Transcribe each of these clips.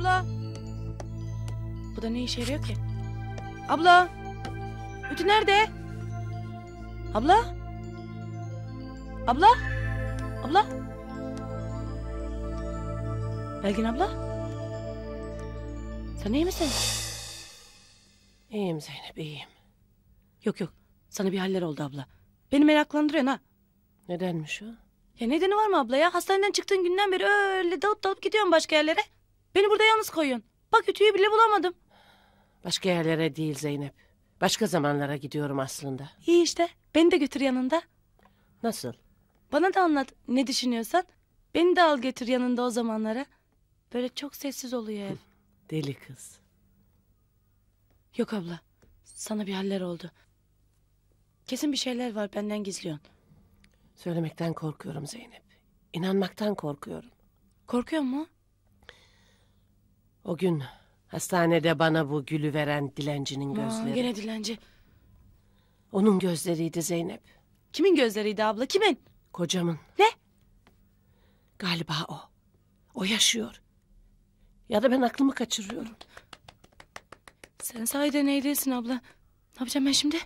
Abla. Bu da ne işe yarıyor ki? Abla. Ütü nerede? Abla. Abla. Abla. Belgin abla. Sen iyi misin? İyiyim Zeynep, iyiyim. Yok yok. Sana bir haller oldu abla. Beni meraklandırıyorsun ha. Nedenmiş o? Ya nedeni var mı abla ya? Hastaneden çıktığın günden beri öyle dalıp gidiyorsun başka yerlere. Beni burada yalnız koyuyorsun. Bak ütüyü bile bulamadım. Başka yerlere değil Zeynep. Başka zamanlara gidiyorum aslında. İyi işte. Beni de götür yanında. Nasıl? Bana da anlat ne düşünüyorsan. Beni de al götür yanında o zamanlara. Böyle çok sessiz oluyor ev. Deli kız. Yok abla. Sana bir haller oldu. Kesin bir şeyler var benden gizliyorsun. Söylemekten korkuyorum Zeynep. İnanmaktan korkuyorum. Korkuyor mu? O gün hastanede bana bu gülü veren dilencinin gözleri. Gene dilenci. Onun gözleriydi Zeynep. Kimin gözleriydi abla? Kimin? Kocamın. Ne? Galiba o. O yaşıyor. Ya da ben aklımı kaçırıyorum. Sen sahiden iyi değilsin abla. Ne yapacağım ben şimdi?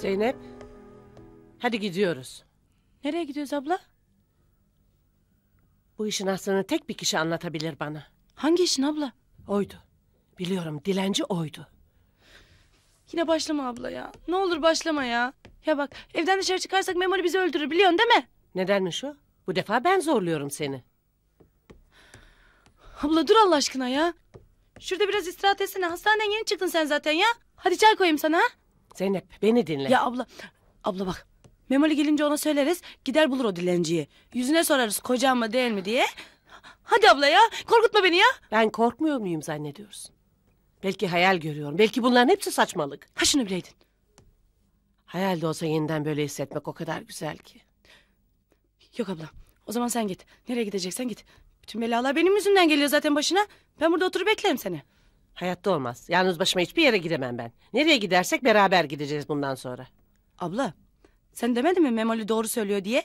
Zeynep, hadi gidiyoruz. Nereye gidiyoruz abla? Bu işin aslını tek bir kişi anlatabilir bana. Hangi işin abla? Oydu. Biliyorum, dilenci oydu. Yine başlama abla ya. Ne olur başlama ya. Ya bak, evden dışarı çıkarsak Memoli bizi öldürür, biliyorsun değil mi? Nedenmiş o? Bu defa ben zorluyorum seni. Abla dur Allah aşkına ya. Şurada biraz istirahat etsene. Hastaneden yeni çıktın sen zaten ya. Hadi çay koyayım sana ha. Zeynep beni dinle. Ya abla, abla bak. Memoli gelince ona söyleriz. Gider bulur o dilenciyi. Yüzüne sorarız kocam mı değil mi diye. Hadi abla ya. Korkutma beni ya. Ben korkmuyor muyum zannediyorsun? Belki hayal görüyorum. Belki bunların hepsi saçmalık. Ha şunu bileydin. Hayal de olsa yeniden böyle hissetmek o kadar güzel ki. Yok abla. O zaman sen git. Nereye gideceksen git. Bütün belalar benim yüzümden geliyor zaten başına. Ben burada oturup beklerim seni. Hayatta olmaz. Yalnız başıma hiçbir yere gidemem ben. Nereye gidersek beraber gideceğiz bundan sonra. Abla, sen demedin mi Memoli doğru söylüyor diye?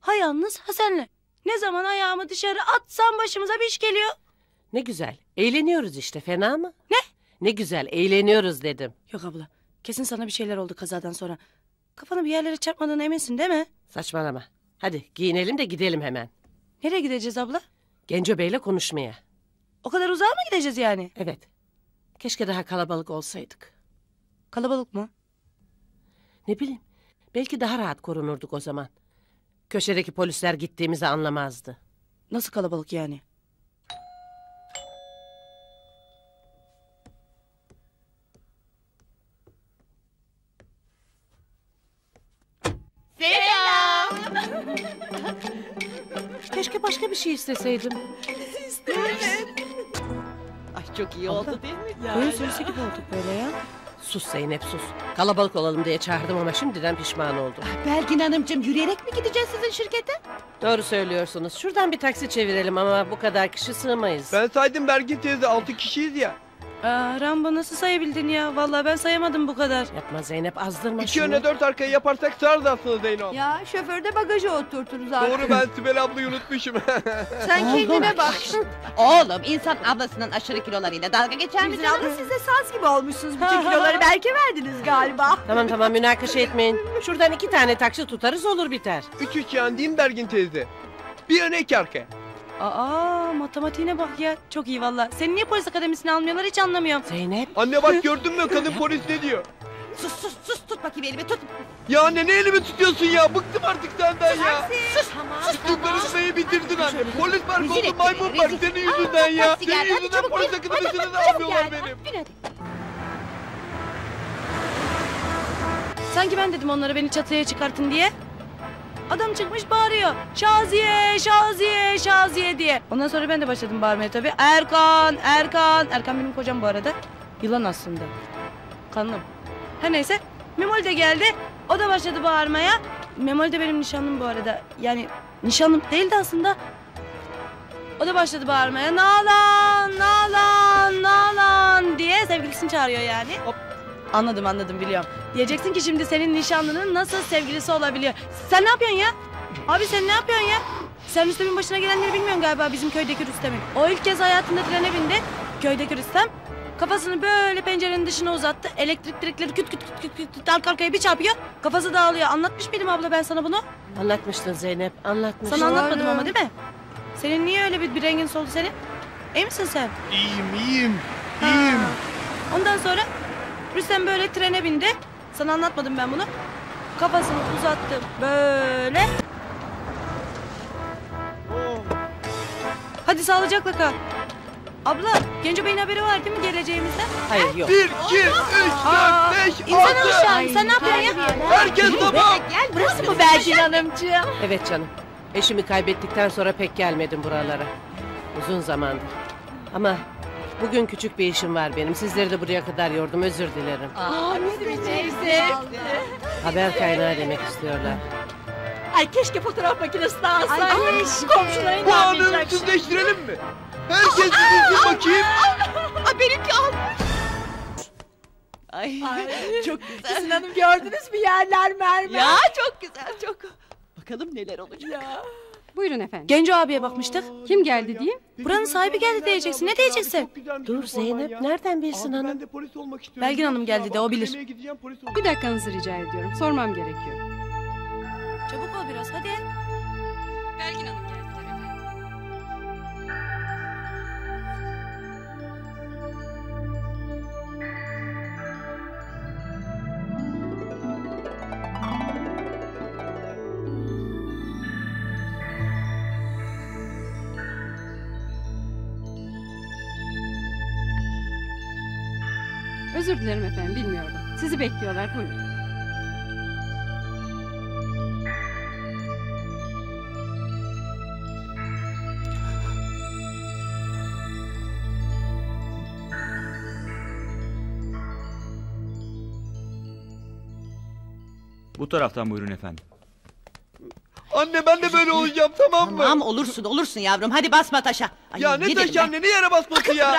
Ha yalnız ha senle. Ne zaman ayağımı dışarı atsam başımıza bir iş geliyor. Ne güzel. Eğleniyoruz işte. Fena mı? Ne? Ne güzel. Eğleniyoruz dedim. Yok abla. Kesin sana bir şeyler oldu kazadan sonra. Kafanı bir yerlere çarpmadığına eminsin değil mi? Saçmalama. Hadi giyinelim de gidelim hemen. Nereye gideceğiz abla? Genco Bey'le konuşmaya. O kadar uzağa mı gideceğiz yani? Evet. Keşke daha kalabalık olsaydık. Kalabalık mı? Ne bileyim. Belki daha rahat korunurduk o zaman. Köşedeki polisler gittiğimizi anlamazdı. Nasıl kalabalık yani? Selam. Keşke başka bir şey isteseydim. İsterim. Ay çok iyi oldu değil mi? Ya böyle sürüsü gibi olduk böyle ya. Sus Zeynep sus. Kalabalık olalım diye çağırdım ama şimdiden pişman oldum. Belgin Hanımcığım yürüyerek mi gideceğiz sizin şirkete? Doğru söylüyorsunuz. Şuradan bir taksi çevirelim ama bu kadar kişi sığmayız. Ben saydım Belgin teyze 6 kişiyiz ya. Aa, Rambo nasıl sayabildin ya? Vallahi ben sayamadım bu kadar. Yapma Zeynep azdırma. 2 öne 4 arkaya yaparsak sığarız aslında Zeynep. Ya şoförde bagajı oturturuz abi. Doğru ben Sibel ablayı unutmuşum. Sen oğlum, kendine bak. Oğlum insan ablasının aşırı kilolarıyla dalga geçer mi canım? Siz de saz gibi olmuşsunuz. Bütün kiloları belki verdiniz galiba. Tamam tamam münakaşa etmeyin. Şuradan 2 tane taksi tutarız olur biter. 3 yan değil mi Belgin teyze? Bir öne 2 arkaya. Aa matematiğine bak ya. Çok iyi valla. Seni niye polis akademisine almıyorlar hiç anlamıyorum. Zeynep. Anne bak gördün mü kadın polis ne diyor? Sus sus sus tut bakayım elimi tut. Ya anne ne elimi tutuyorsun ya? Bıktım artık senden sus, ya. Sus tamam. Sustuklarımı bitirdin anne. Polis var oldu maymun var senin yüzünden ya. Senin yüzünden polis akademisine de almıyorlar benim. Sanki ben dedim onlara beni çatıya çıkartın diye. Adam çıkmış bağırıyor. Şaziye, Şaziye, Şaziye diye. Ondan sonra ben de başladım bağırmaya tabii. Erkan, Erkan. Erkan benim kocam bu arada. Yılan aslında. Kanım. Her neyse. Memoli de geldi. O da başladı bağırmaya. Memoli de benim nişanlım bu arada. Yani nişanlım değildi aslında. O da başladı bağırmaya. Nalan, Nalan, Nalan diye sevgilisini çağırıyor yani. Hop. Anladım, anladım, biliyorum. Diyeceksin ki şimdi senin nişanlının nasıl sevgilisi olabiliyor? Sen ne yapıyorsun ya? Abi sen ne yapıyorsun ya? Sen Rüstem'in başına gelenleri bilmiyorsun galiba, bizim köydeki Rüstem'in. O ilk kez hayatında trene bindi. Köydeki Rüstem kafasını böyle pencerenin dışına uzattı. Elektrik direkleri küt küt küt küt küt küt arka arkaya bir çarpıyor. Kafası dağılıyor. Anlatmış mıydım abla ben sana bunu? Anlatmıştın Zeynep, anlatmıştın. Sana anlatmadım ama değil mi? Senin niye öyle bir rengin soldu senin? İyi misin sen? İyiyim, iyiyim, iyiyim. Ha. Ondan sonra Rüstem böyle trene bindi. Sana anlatmadım ben bunu. Kafasını uzattı böyle. Oh. Hadi sağlıcakla kal. Abla, Genco Bey'in haberi var değil mi geleceğimizden? Hayır, yok. 1, 2, 3, 4, 5, 6. İnsan aşağı, sen ne yapıyorsun ya? Herkes tamam. Burası mı Belgin Hanımcığım? Evet canım. Eşimi kaybettikten sonra pek gelmedim buralara. Uzun zamandır. Ama bugün küçük bir işim var benim. Sizleri de buraya kadar yordum, özür dilerim. Aa, ne diyeceksin? Haber kaynağı demek istiyorlar. Ay keşke fotoğraf makinesi de alsaydı. Ay komşulara inanmayacak. Bu anı tüzleştirelim mi? Herkes bir bakayım. Benimki almış. Ay çok güzel. Sinan Hanım gördünüz mü yerler mermer? Ya çok güzel, çok. Bakalım neler olacak. Ya. Buyurun efendim. Genco abiye bakmıştık. Kim geldi diyeyim? Buranın sahibi geldi diyeceksin. Ne diyeceksin? Dur Zeynep, ya. Nereden bilsin abi, hanım? Ben de polis olmak istiyorum. Belgin Hanım geldi de o bilir. Bir dakikanızı rica ediyorum. Sormam gerekiyor. Çabuk ol biraz hadi. Belgin Hanım geldi Özür dilerim efendim, bilmiyordum. Sizi bekliyorlar, buyurun. Bu taraftan buyurun efendim. Anne ben de böyle olacağım, tamam mı? Tamam, olursun, olursun yavrum. Hadi basma taşa. Ay, ya ne taşı anne, ne yere basması ya?